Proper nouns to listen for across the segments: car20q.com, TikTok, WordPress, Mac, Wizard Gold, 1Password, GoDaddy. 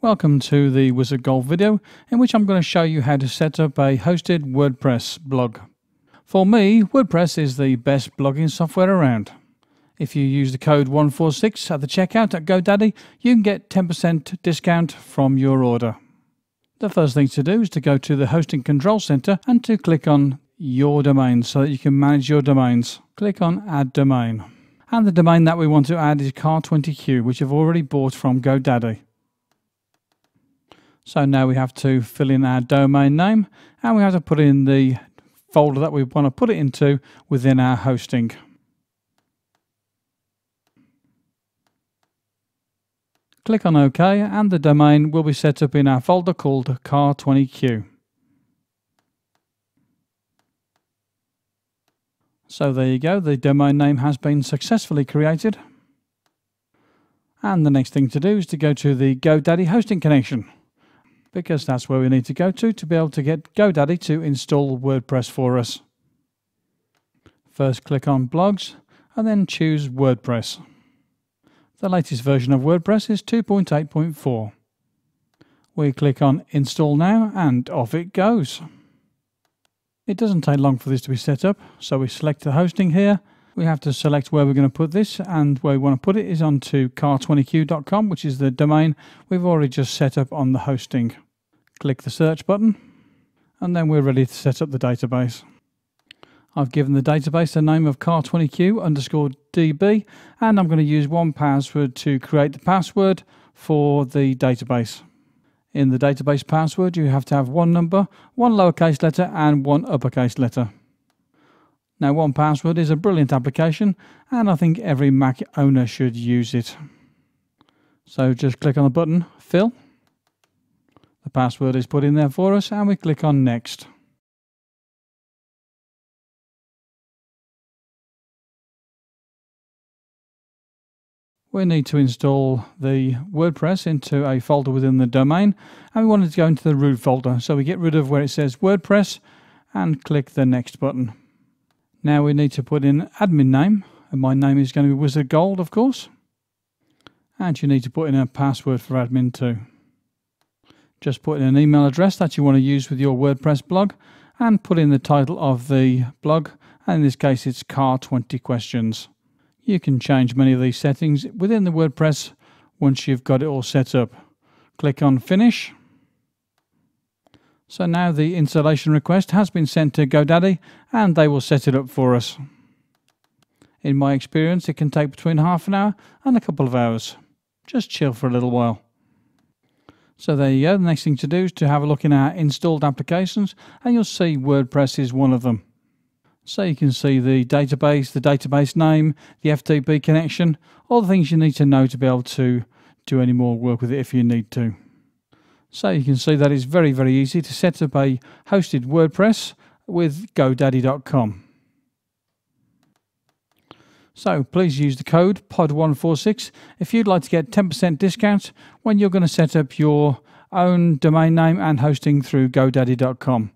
Welcome to the Wizard Gold video, in which I'm going to show you how to set up a hosted WordPress blog. For me, WordPress is the best blogging software around. If you use the code 146 at the checkout at GoDaddy, you can get 10% discount from your order. The first thing to do is to go to the Hosting Control Center and to click on Your Domain so that you can manage your domains. Click on Add Domain. And the domain that we want to add is car20q, which I've already bought from GoDaddy. So now we have to fill in our domain name and we have to put in the folder that we want to put it into within our hosting. Click on OK and the domain will be set up in our folder called car20q. So there you go, the domain name has been successfully created. And the next thing to do is to go to the GoDaddy hosting connection, because that's where we need to go to be able to get GoDaddy to install WordPress for us. First click on Blogs and then choose WordPress. The latest version of WordPress is 2.8.4. We click on Install Now and off it goes. It doesn't take long for this to be set up, so we select the hosting here. We have to select where we're going to put this, and where we want to put it is onto car20q.com, which is the domain we've already just set up on the hosting. Click the search button and then we're ready to set up the database. I've given the database the name of car20q_db and I'm going to use 1Password to create the password for the database. In the database password you have to have one number, one lowercase letter and one uppercase letter. Now 1Password is a brilliant application and I think every Mac owner should use it. So just click on the button Fill. The password is put in there for us and we click on Next. We need to install the WordPress into a folder within the domain and we want it to go into the root folder, so we get rid of where it says WordPress and click the Next button. Now we need to put in admin name, and my name is going to be Wizard Gold, of course. And you need to put in a password for admin too. Just put in an email address that you want to use with your WordPress blog and put in the title of the blog, and in this case it's Car20 Questions. You can change many of these settings within the WordPress once you've got it all set up. Click on Finish. So now the installation request has been sent to GoDaddy and they will set it up for us. In my experience, it can take between half an hour and a couple of hours. Just chill for a little while. So there you go. The next thing to do is to have a look in our installed applications and you'll see WordPress is one of them. So you can see the database name, the FTP connection, all the things you need to know to be able to do any more work with it if you need to. So you can see that it's very, very easy to set up a hosted WordPress with GoDaddy.com. So please use the code POD146 if you'd like to get 10% discount when you're going to set up your own domain name and hosting through GoDaddy.com.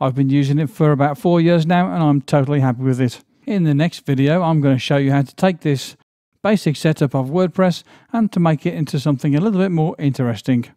I've been using it for about 4 years now and I'm totally happy with it. In the next video I'm going to show you how to take this basic setup of WordPress and to make it into something a little bit more interesting.